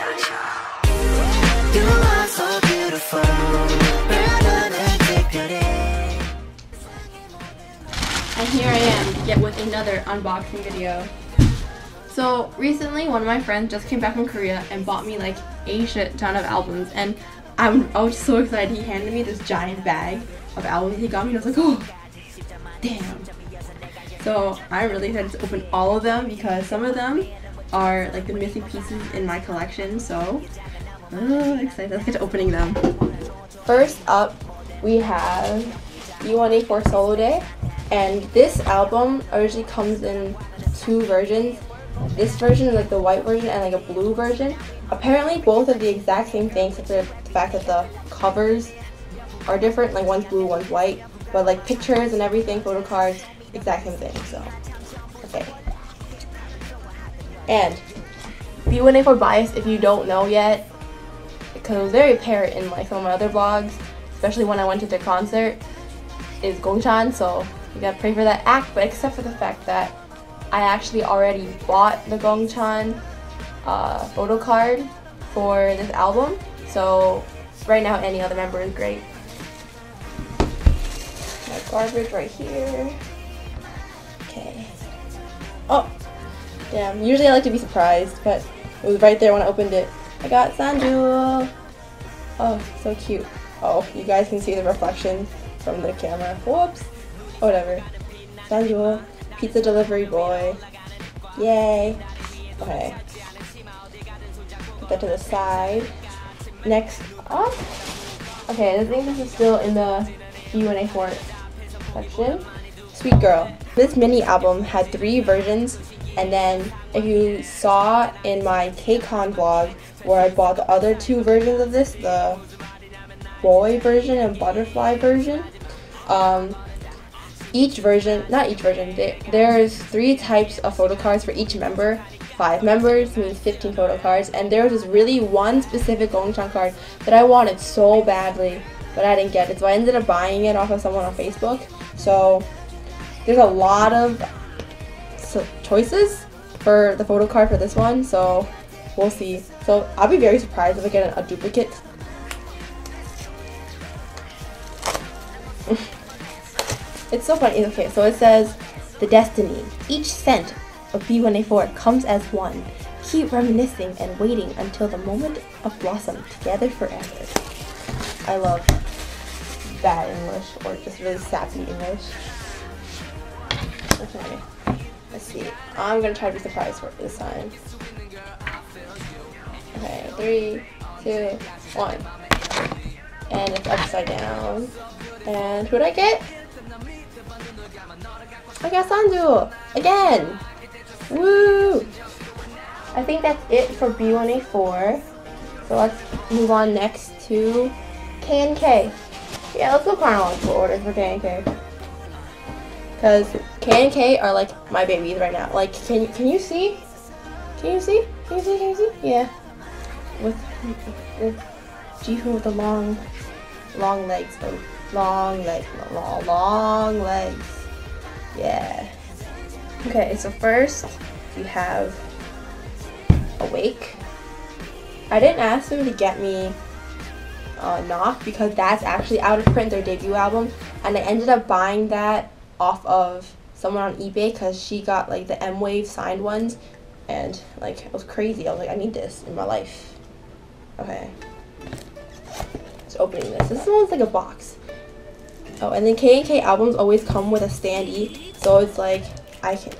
And here I am, yet with another unboxing video. So recently one of my friends just came back from Korea and bought me like a shit ton of albums, and I was so excited. He handed me this giant bag of albums he got me and I was like, oh, damn. So I'm really excited to open all of them because some of them are like the missing pieces in my collection, so I'm excited. Let's get to opening them. First up, we have B1A4 Solo Day, and this album originally comes in two versions. This version is like the white version and like a blue version. Apparently both are the exact same thing except for the fact that the covers are different, like one's blue, one's white, but like pictures and everything, photo cards, exact same thing. So okay. And B1A4 bias, if you don't know yet, because it was very apparent in like some of my other vlogs, especially when I went to their concert, is Gongchan, so you gotta pray for that act. But except for the fact that I actually already bought the Gongchan photo card for this album, so right now any other member is great. My garbage right here. Okay. Oh, damn. Usually I like to be surprised, but it was right there when I opened it. I got Sandeul. Oh, so cute. Oh, you guys can see the reflection from the camera. Whoops. Whatever. Sandeul. Pizza delivery boy. Yay. Okay. Put that to the side. Next up. Okay, I think this is still in the B1A4 section. Sweet Girl. This mini album had three versions, and then if you saw in my KCON vlog where I bought the other two versions of this, the boy version and butterfly version, there's three types of photo cards for each member. 5 members means 15 photo cards, and there was this really one specific Gongchan card that I wanted so badly, but I didn't get it, so I ended up buying it off of someone on Facebook. So there's a lot of choices for the photo card for this one, so we'll see. So I'll be very surprised if I get a duplicate. It's so funny. Okay, so it says, the destiny. Each scent of B1A4 comes as one. Keep reminiscing and waiting until the moment of blossom together forever. I love bad English, or just really sappy English. Okay, let's see. I'm gonna try to be surprised for it this time. Okay, 3, 2, 1. And it's upside down. And who'd I get? I got Sandeul! Again! Woo! I think that's it for B1A4. So let's move on next to KNK. Yeah, let's go chronological order for KNK. Because KNK are like my babies right now. Like, can you see? Can you see? Can you see? Can you see? Yeah. With Jihyun with the long legs. Long legs. Yeah. Okay, so first we have Awake. I didn't ask them to get me Knock because that's actually out of print, their debut album, and I ended up buying that off of someone on eBay because she got like the M-Wave signed ones, and like it was crazy. I was like, I need this in my life. Okay. Just opening this. This one's like a box. Oh, and then K&K albums always come with a standee, so it's like I can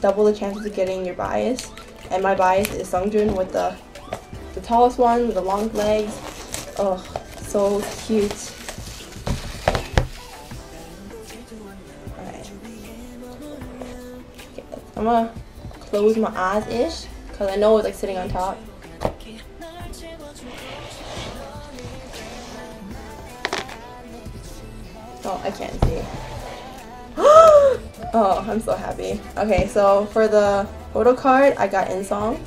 double the chances of getting your bias. And my bias is Seungjun with the tallest one, with the long legs. Oh, so cute. Alright. Okay, I'm gonna close my eyes-ish, because I know it's like sitting on top. Oh, I can't see. Oh, I'm so happy. Okay, so for the photo card, I got Inseong.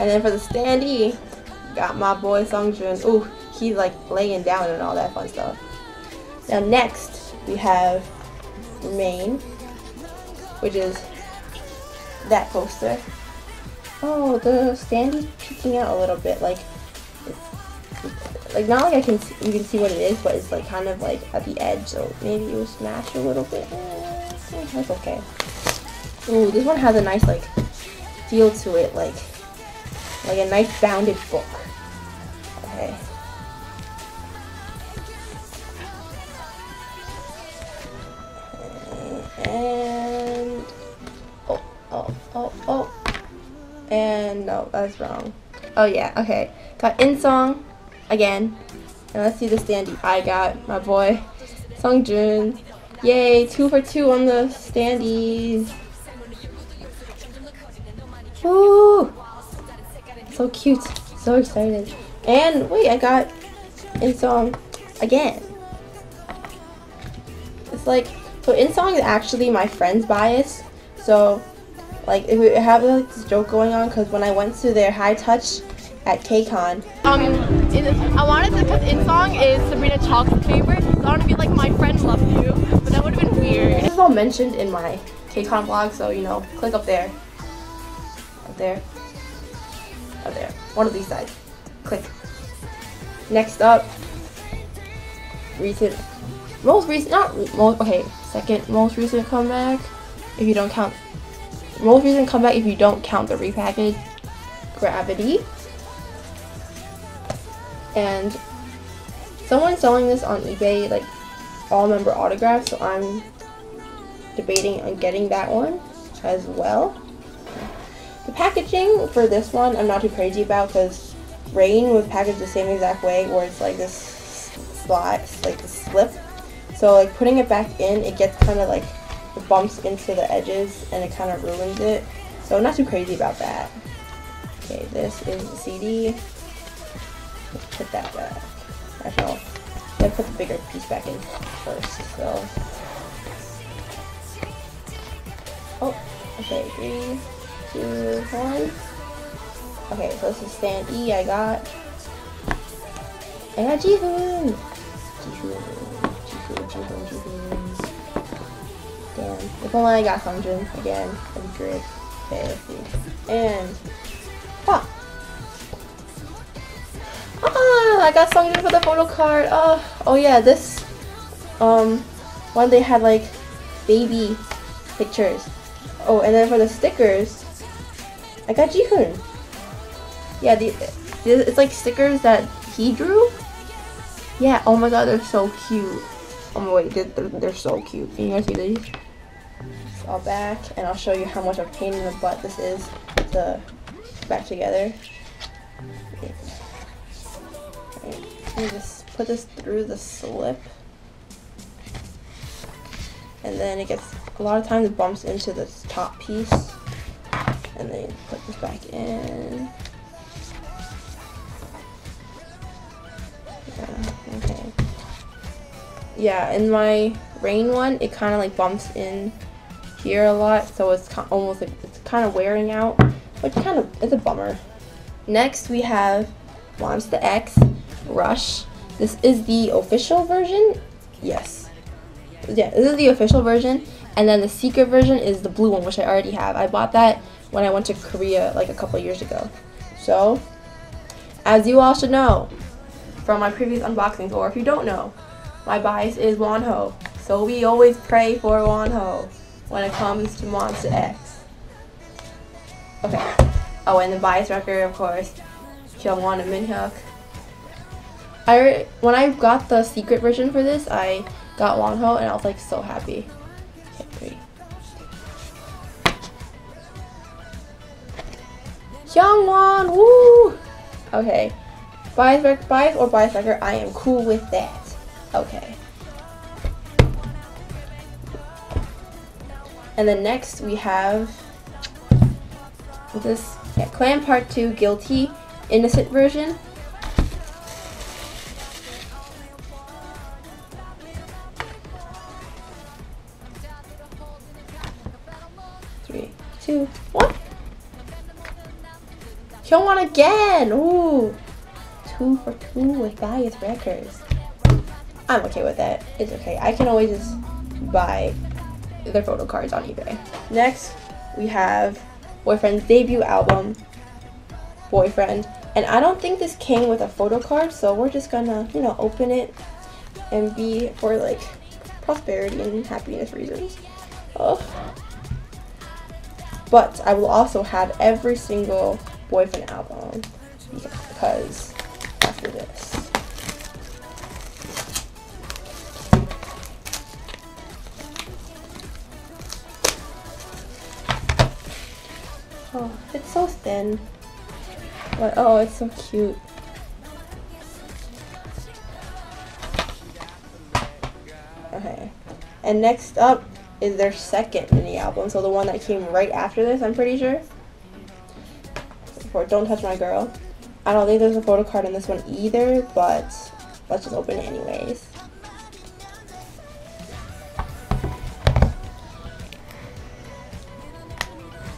And then for the standee, got my boy Songjun. Ooh, he's like laying down and all that fun stuff. Now next, we have Remain, which is that poster. Oh, the stand is peeking out a little bit, like it's, like not like I can see, you can see what it is, but it's like kind of like at the edge, so maybe it was smashed a little bit. That's okay. Ooh, this one has a nice like feel to it, like a nice bounded book. Okay. And oh. And no, that's wrong. Oh yeah, okay. Got Inseong again. And let's see the standee I got. My boy, Songjun. Yay, 2 for 2 on the standees. Woo! So cute. So excited. And wait, I got Inseong again. It's like, so Inseong is actually my friend's bias. So like, we have like this joke going on because when I went to their high touch at KCON, I wanted to, because Inseong is Sabrina Chalk's favorite, so I want to be like, my friend loves you, but that would have been weird. This is all mentioned in my KCON blog, so you know, click up there, up there, up there, one of these sides, click. Next up, recent, most recent, not most, okay, second most recent comeback, if you don't count. Most recent comeback if you don't count the repackaged Gravity. And someone's selling this on eBay, like all member autographs, so I'm debating on getting that one as well. The packaging for this one I'm not too crazy about because Rain was packaged the same exact way, where it's like this slot, like a slip. So like putting it back in, it gets kind of like bumps into the edges and it kind of ruins it, so I'm not too crazy about that. Okay, this is the CD. Let's put that back. Actually, let's put the bigger piece back in first. So, oh, okay, 3, 2, 1. Okay, so this is stand E. I got Jihyun. Damn. If only I got Songjun again, that'd be great. Okay, let's see. And oh. Ah, I got Songjun for the photo card. Oh yeah, this one they had like baby pictures. Oh, and then for the stickers, I got Jihyun. Yeah, it's like stickers that he drew. Yeah. Oh my God, they're so cute. Oh my wait, they're so cute. Can you guys see these? All back, and I'll show you how much of a pain in the butt this is to back together. Okay. Right. Let me just put this through the slip, and then it gets a lot of times it bumps into this top piece, and then you put this back in. Yeah, okay. Yeah, in my Rain one, it kind of like bumps in here a lot, so it's almost like it's kind of wearing out, which kind of is a bummer. Next we have Monsta X Rush. This is the official version. Yes, yeah, this is the official version, and then the secret version is the blue one, which I already have. I bought that when I went to Korea like a couple years ago. So, as you all should know from my previous unboxings, or if you don't know, my bias is Wonho, so we always pray for Wonho when it comes to Monsta X. Okay. Oh, and the bias record, of course, Jungwon and Minhyuk. When I got the secret version for this, I got Wonho, and I was like so happy. Okay, 3. Jungwon, woo! Okay, bias record, I am cool with that. Okay. And then next we have this, yeah, Clan Part 2 Guilty Innocent version. Three, two, one. Jungwon again! Ooh! 2 for 2 with bias records. I'm okay with that. It's okay. I can always just buy their photo cards on eBay. Next, we have Boyfriend's debut album, Boyfriend. And I don't think this came with a photo card, so we're just gonna, you know, open it and be for like prosperity and happiness reasons. Oh. But I will also have every single Boyfriend album because after this. Oh, it's so thin. But oh, it's so cute. Okay. And next up is their second mini album. So the one that came right after this, I'm pretty sure. For Don't Touch My Girl. I don't think there's a photo card in this one either, but let's just open it anyways.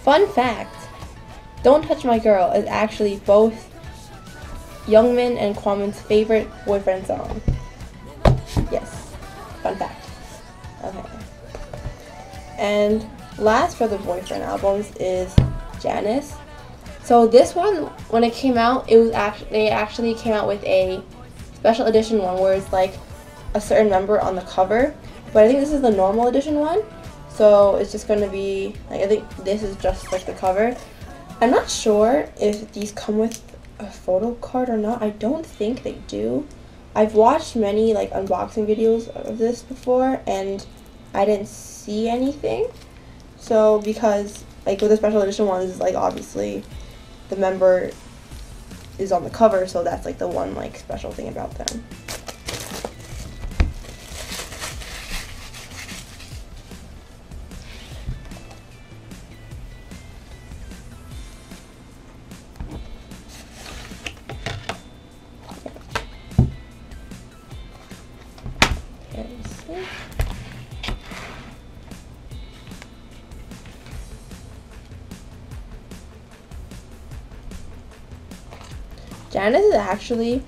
Fun fact. Don't Touch My Girl is actually both Youngmin and Kwamin's favorite Boyfriend song. Yes, fun fact. Okay. And last for the Boyfriend albums is Janice. So this one, when it came out, it was they actually came out with a special edition one where it's like a certain member on the cover. But I think this is the normal edition one. So it's just going to be, like, I think this is just like the cover. I'm not sure if these come with a photo card or not. I don't think they do. I've watched many like unboxing videos of this before and I didn't see anything. So because like with the special edition ones, like obviously the member is on the cover, so that's like the one like special thing about them. Janice is actually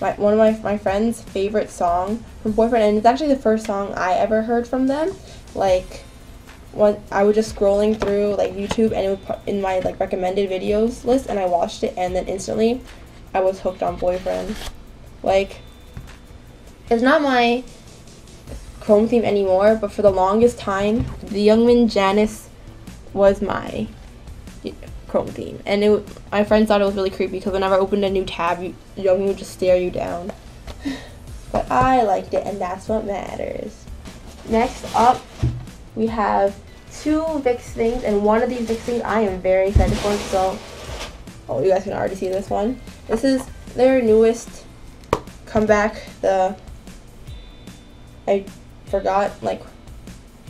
one of my friend's favorite song from Boyfriend, and it's actually the first song I ever heard from them. Like, when I was just scrolling through like YouTube, and it would put in my like recommended videos list, and I watched it, and then instantly, I was hooked on Boyfriend. Like, it's not my Chrome theme anymore, but for the longest time, the Youngmin Janice was my Chrome theme, and my friends thought it was really creepy because whenever I opened a new tab, Youngmin would just stare you down. But I liked it, and that's what matters. Next up, we have two Vixx things, and one of these Vixx things I am very excited for. So, oh, you guys can already see this one. This is their newest comeback. I forgot like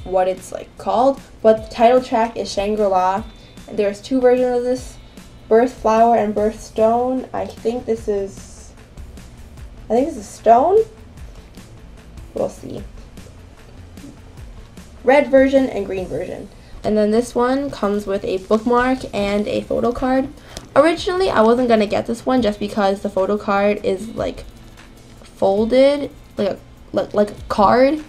what it's like called, but the title track is Shangri-La. There's two versions of this, Birth Flower and Birth Stone. I think this is Stone. We'll see. Red version and green version. And then this one comes with a bookmark and a photo card. Originally, I wasn't gonna get this one just because the photo card is like folded, like a card,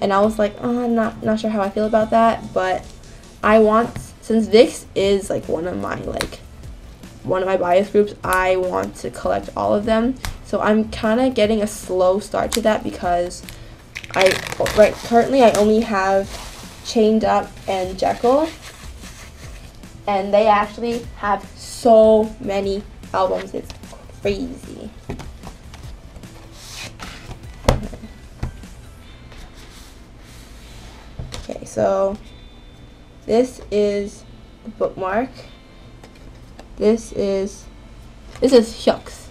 and I was like, oh, I'm not sure how I feel about that, but I want. Since Vixx is like one of my bias groups, I want to collect all of them. So I'm kind of getting a slow start to that because currently I only have Chained Up and Jekyll, and they actually have so many albums. It's crazy. Okay, so this is the bookmark. This is Hyuk's.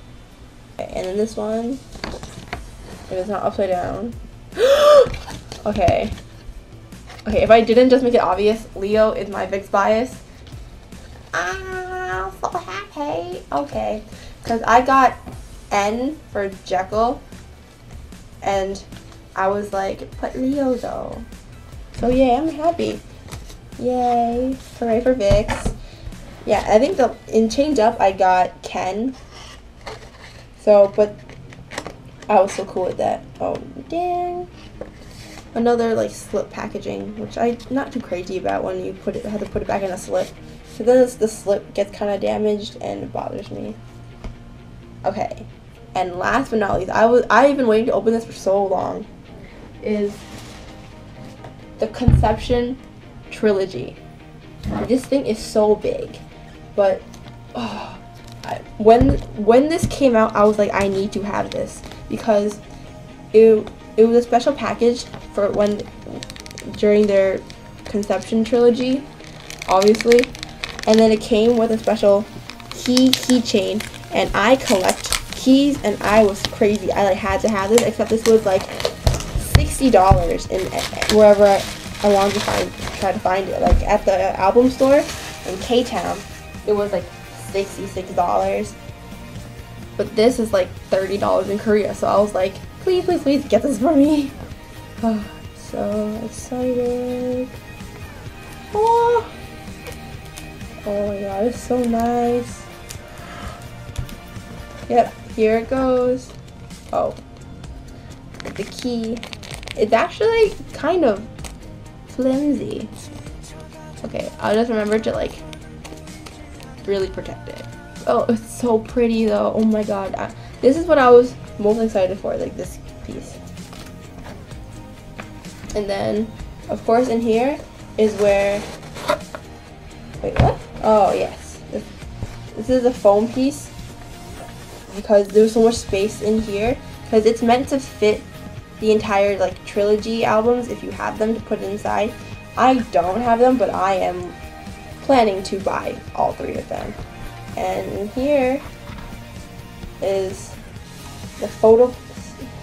Okay, and then this one, if it's not upside down. Okay. Okay, if I didn't just make it obvious, Leo is my Vixx bias. I'm so happy. Okay. Because I got N for Jekyll. And I was like, put Leo though. So yeah, I'm happy. Yay! Hooray for Vixx. Yeah, I think in Chained Up I got Ken. So, but I was so cool with that. Oh dang! Another like slip packaging, which I'm not too crazy about when you had to put it back in a slip. So then the slip gets kind of damaged and it bothers me. Okay, and last but not least, I've been waiting to open this for so long, is the Conception Trilogy. This thing is so big, but oh, when this came out, I was like, I need to have this, because it was a special package for during their Conception Trilogy, obviously, and then it came with a special keychain. And I collect keys, and I was crazy. I like had to have this, except this was like $60 in wherever I wanted to try to find it. Like at the album store in K-Town, it was like $66. But this is like $30 in Korea, so I was like, please, please, please get this for me. Oh, so excited. Oh. Oh my god, it's so nice. Yep, here it goes. Oh, the key. It's actually kind of flimsy. Okay, I'll just remember to like really protect it. Oh, it's so pretty though. Oh my god, this is what I was most excited for, like this piece. And then, of course, in here is where. Wait, what? Oh yes, this is a foam piece, because there's so much space in here, because it's meant to fit the entire like trilogy albums if you have them to put inside. I don't have them, but I am planning to buy all three of them. And in here is the photo,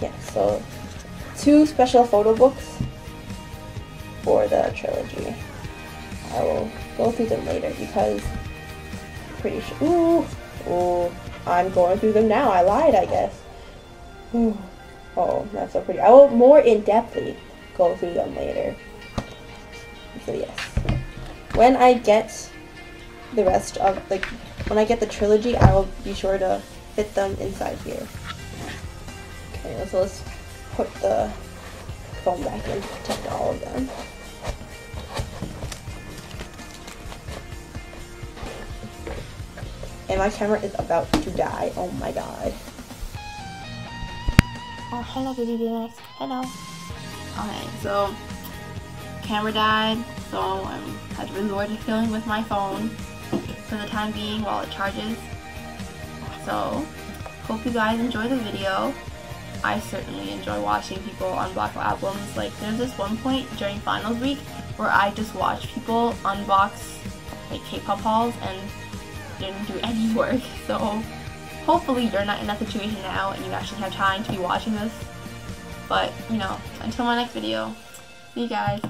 yeah, so two special photo books for the trilogy. I will go through them later because I'm pretty sure, ooh, I'm going through them now. I lied, I guess. Ooh. Oh, that's so pretty. I will more in-depthly go through them later. So yes, when I get the rest of, like, when I get the trilogy, I will be sure to fit them inside here. Okay, so let's put the foam back in to protect all of them. And my camera is about to die. Oh my god. Oh, hello, baby Vixx. Hello. Okay, so camera died, so I had to resort to filming with my phone for the time being while it charges. So hope you guys enjoy the video. I certainly enjoy watching people unbox albums. Like there's this one point during finals week where I just watched people unbox like K-pop hauls and didn't do any work, so hopefully you're not in that situation now and you actually have time to be watching this. But you know, until my next video, see you guys.